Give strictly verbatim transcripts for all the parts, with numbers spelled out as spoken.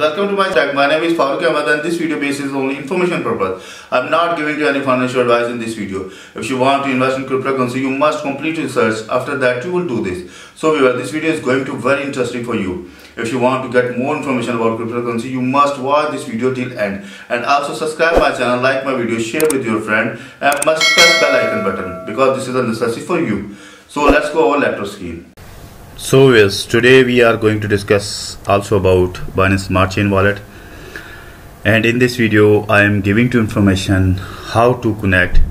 Welcome to my channel. My name is Faruk Ahmed and this video base is only information purpose. I am not giving you any financial advice in this video. If you want to invest in cryptocurrency, you must complete research. After that, you will do this. So viewer, this video is going to be very interesting for you. If you want to get more information about cryptocurrency, you must watch this video till end. And also subscribe my channel, like my video, share with your friend and must press bell icon button because this is a necessity for you. So let's go over laptop screen. So yes, today we are going to discuss also about Binance Smart Chain wallet, and in this video I am giving you information how to connect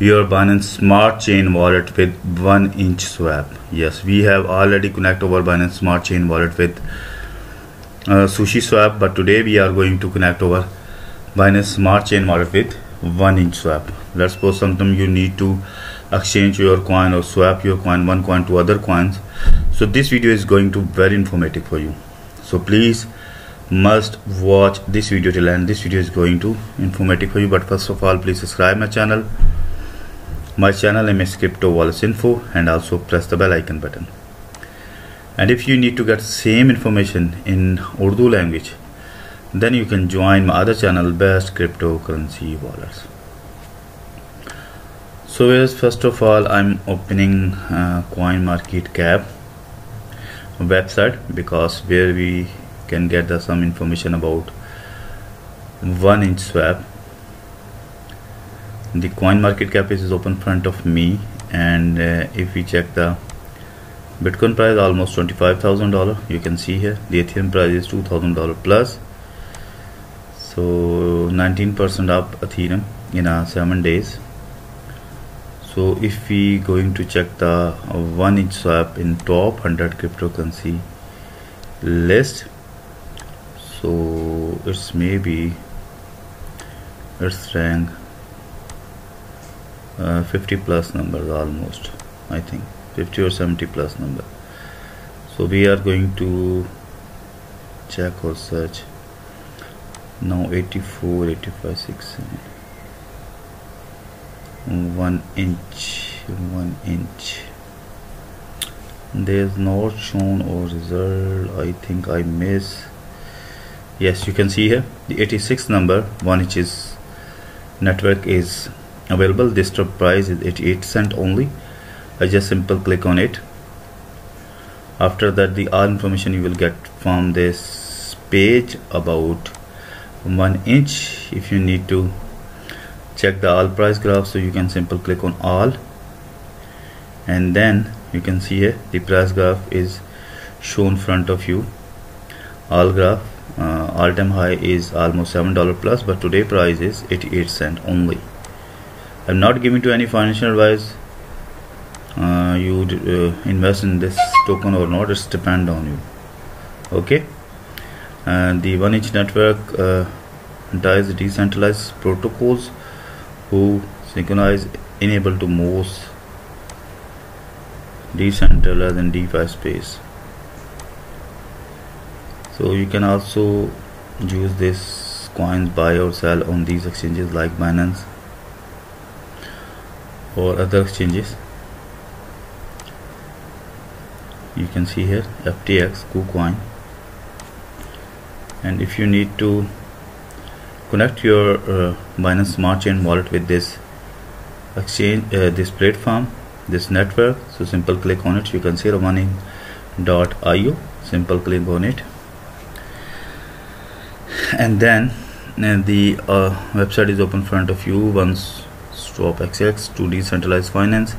your Binance Smart Chain wallet with one inch swap. Yes, we have already connected over Binance Smart Chain wallet with uh, Sushi Swap, but today we are going to connect over Binance Smart Chain wallet with one inch swap. Let's suppose sometimes you need to exchange your coin or swap your coin, one coin to other coins. So this video is going to be very informative for you. So please must watch this video till end. This video is going to be informative for you. But first of all, please subscribe my channel. My channel name is Crypto Wallets Info, and also press the bell icon button. And if you need to get same information in Urdu language, then you can join my other channel, Best Crypto Currency Wallets. So yes, first of all, I'm opening uh, Coin Market Cap website, because where we can get the some information about one inch swap. The Coin Market Cap is open in front of me, and uh, if we check the Bitcoin price, almost twenty-five thousand dollars. You can see here the Ethereum price is two thousand dollars plus, so nineteen percent up Ethereum in uh, seven days. So if we going to check the one inch swap in top one hundred cryptocurrency list, so it's maybe it's rank uh, fifty plus numbers almost, I think fifty or seventy plus number. So we are going to check or search now eighty-four, eighty-five, six, seven. one inch one inch, there is not shown or result. I think I miss. Yes, you can see here the eighty-six number one inch is network is available. This price is eighty-eight cent only. I just simple click on it. After that, the all information you will get from this page about one inch. If you need to check the all price graph, so you can simple click on all, and then you can see here the price graph is shown front of you. All graph uh, all time high is almost seven dollar plus, but today price is eighty-eight cent only. I'm not giving to any financial advice. Uh, you uh, invest in this token or not, it's depend on you. Okay, and the one inch network uh, does decentralized protocols who synchronize enable to most decentralized and DeFi space. So you can also use this coins buy or sell on these exchanges like Binance or other exchanges. You can see here F T X, KuCoin. And if you need to connect your uh, Binance Smart Chain wallet with this exchange, uh, this platform, this network, so simple click on it. You can see one inch dot i o, simple click on it, and then and the uh, website is open in front of you. Once stop access to decentralized finance,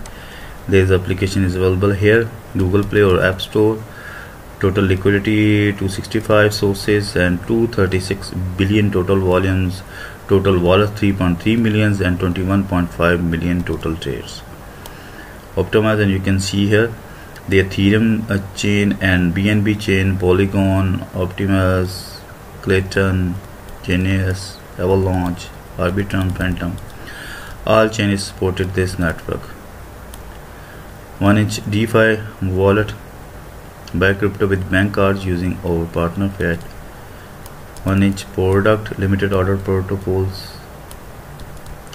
this application is available here, Google Play or App Store. Total liquidity two sixty-five sources and two hundred thirty-six billion total volumes, total wallets three point three millions and twenty-one point five million total trades. Optimize, and you can see here the Ethereum uh, chain and B N B chain, Polygon, Optimus, Clayton, Genius, Avalanche, Arbitrum, Phantom. All chains supported this network. one inch DeFi wallet. Buy crypto with bank cards using our partner fiat. one inch product, limited order protocols.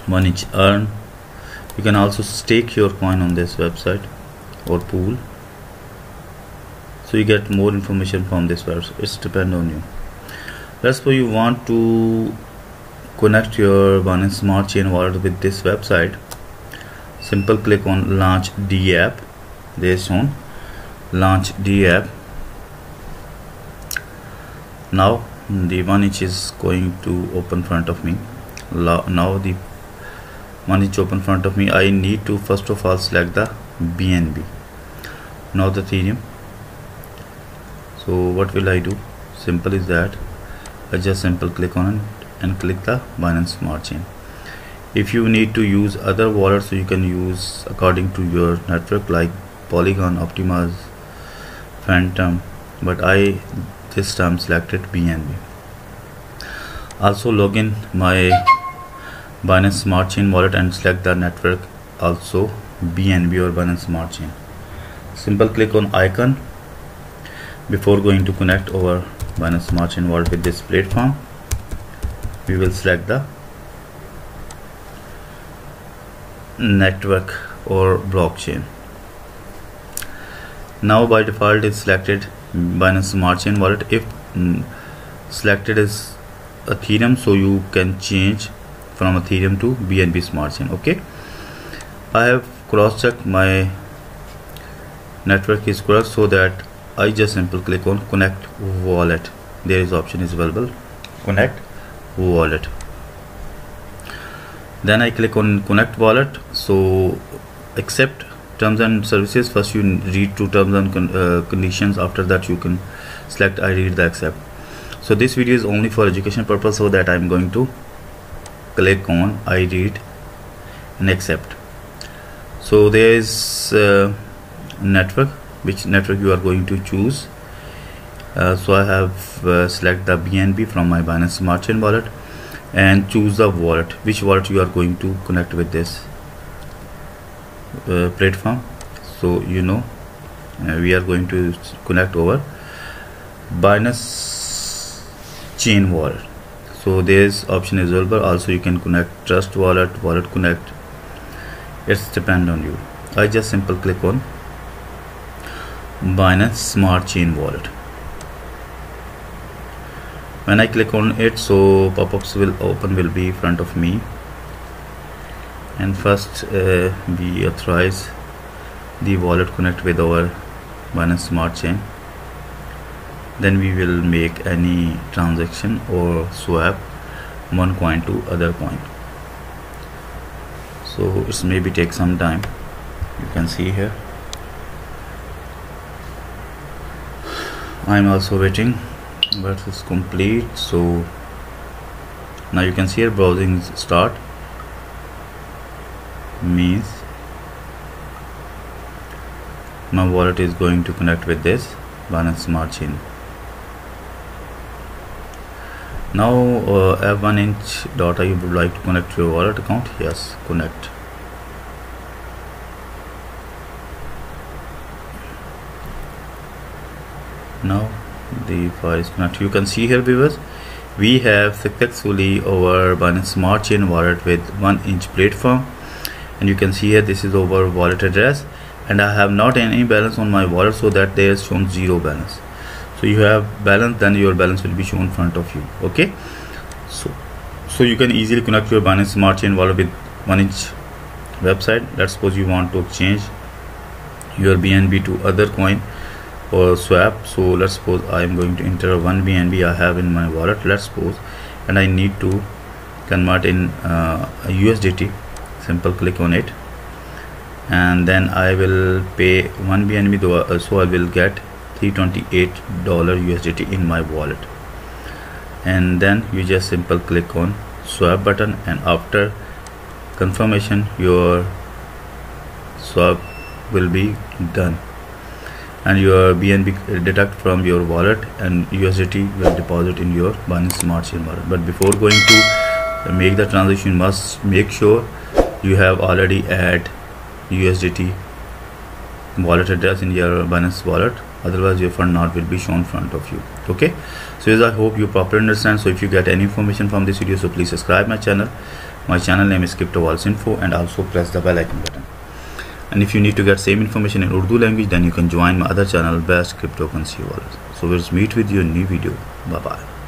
one inch earn. You can also stake your coin on this website or pool. So you get more information from this website. It's depend on you. That's why you want to connect your Binance Smart Chain wallet with this website. Simple click on launch the app. This one, launch the app. Now the one inch is going to open front of me. Now the one inch open front of me. I need to first of all select the B N B, now the Ethereum. So what will I do? Simple is that I just simple click on it and click the Binance Smart Chain. If you need to use other wallets, so you can use according to your network, like Polygon, Optimus, Phantom, but I this time selected B N B. Also log in my Binance Smart Chain wallet and select the network, also B N B or Binance Smart Chain. Simple click on icon before going to connect our Binance Smart Chain wallet with this platform. We will select the network or blockchain. Now by default is selected Binance Smart Chain wallet. If mm, selected is Ethereum, so you can change from Ethereum to B N B Smart Chain. Okay, I have cross checked my network is correct, so that I just simply click on connect wallet. There is option is available, connect wallet. Then I click on connect wallet. So accept terms and services. First you read two terms and con uh, conditions. After that you can select I read the accept. So this video is only for education purpose, so that I'm going to click on I read and accept. So there is uh, network, which network you are going to choose. Uh, so I have uh, select the B N B from my Binance Smart Chain wallet and choose the wallet, which wallet you are going to connect with this uh, platform. So you know uh, we are going to connect over Binance Chain wallet. So this option is available. Also you can connect Trust wallet, Wallet Connect. It's depend on you. I just simple click on Binance Smart Chain wallet. When I click on it, so pop-ups will open will be in front of me. And first uh, we authorize the wallet connect with our Binance Smart Chain. Then we will make any transaction or swap one coin to other coin. So it's maybe take some time. You can see here I'm also waiting, but it's complete. So now you can see here browsing start means my wallet is going to connect with this Binance Smart Chain. Now uh, one inch dot i o, you would like to connect to your wallet account. Yes, connect. Now the file is connected. You can see here viewers, we have successfully our Binance Smart Chain wallet with one inch platform, and you can see here this is our wallet address, and I have not any balance on my wallet, so that there is shown zero balance. So you have balance, then your balance will be shown in front of you. Okay, so so you can easily connect your Binance Smart Chain wallet with one inch website. Let's suppose you want to exchange your B N B to other coin or swap. So let's suppose I am going to enter one B N B I have in my wallet, let's suppose, and I need to convert in uh, U S D T. Simple click on it, and then I will pay one B N B, though uh, so I will get three hundred twenty-eight dollars U S D T in my wallet. And then you just simple click on swap button, and after confirmation your swap will be done, and your B N B deduct from your wallet and U S D T will deposit in your Binance Smart Chain wallet. But before going to make the transaction, you must make sure you have already add U S D T wallet address in your Binance wallet, otherwise your fund not will be shown in front of you. Okay, so as I hope you properly understand. So if you get any information from this video, so please subscribe my channel. My channel name is Crypto Wallets Info, and also press the bell icon button. And if you need to get same information in Urdu language, then you can join my other channel, Best Crypto Currency Wallets. So we'll meet with you in new video. Bye bye.